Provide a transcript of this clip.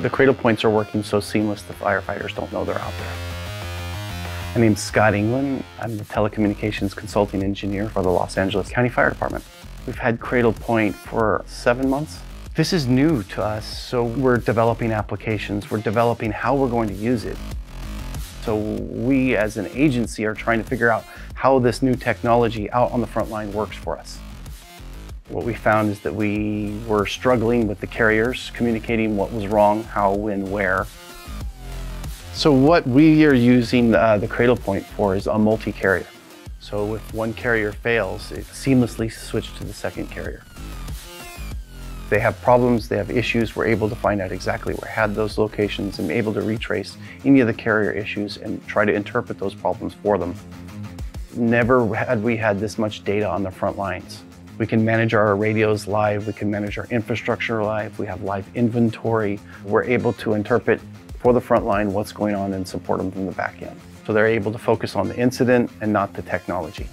The cradle points are working so seamless the firefighters don't know they're out there. My name's Scott England. I'm the telecommunications consulting engineer for the Los Angeles County Fire Department. We've had Cradlepoint for 7 months. This is new to us, so we're developing applications. We're developing how we're going to use it. So we as an agency are trying to figure out how this new technology out on the front line works for us. What we found is that we were struggling with the carriers, communicating what was wrong, how, when, where. So what we are using the Cradlepoint for is a multi-carrier. So if one carrier fails, it seamlessly switches to the second carrier. They have problems, they have issues, we're able to find out exactly where had those locations and able to retrace any of the carrier issues and try to interpret those problems for them. Never had we had this much data on the front lines. We can manage our radios live, we can manage our infrastructure live, we have live inventory. We're able to interpret for the front line what's going on and support them from the back end. So they're able to focus on the incident and not the technology.